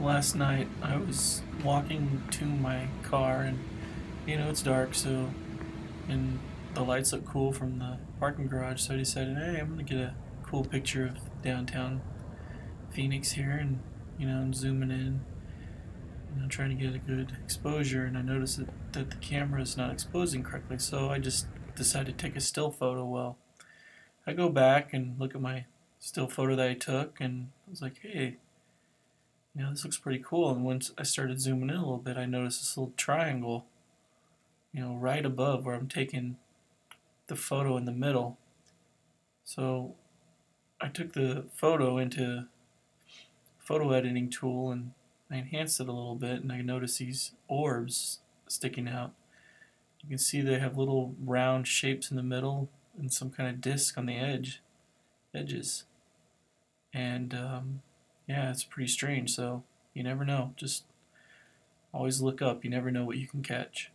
last night I was walking to my car, and you know, it's dark, so, and the lights look cool from the parking garage, so I decided, hey, I'm gonna get a cool picture of downtown Phoenix here, and you know, I'm zooming in, you know, trying to get a good exposure, and I noticed that the camera is not exposing correctly, so I just decided to take a still photo. Well, I go back and look at my still photo that I took, and I was like, hey, you know, this looks pretty cool. And once I started zooming in a little bit, I noticed this little triangle, you know, right above where I'm taking the photo in the middle. So I took the photo into photo editing tool and I enhanced it a little bit, and I noticed these orbs sticking out. You can see they have little round shapes in the middle and some kind of disc on the edges, and yeah, it's pretty strange. So you never know, just always look up, you never know what you can catch.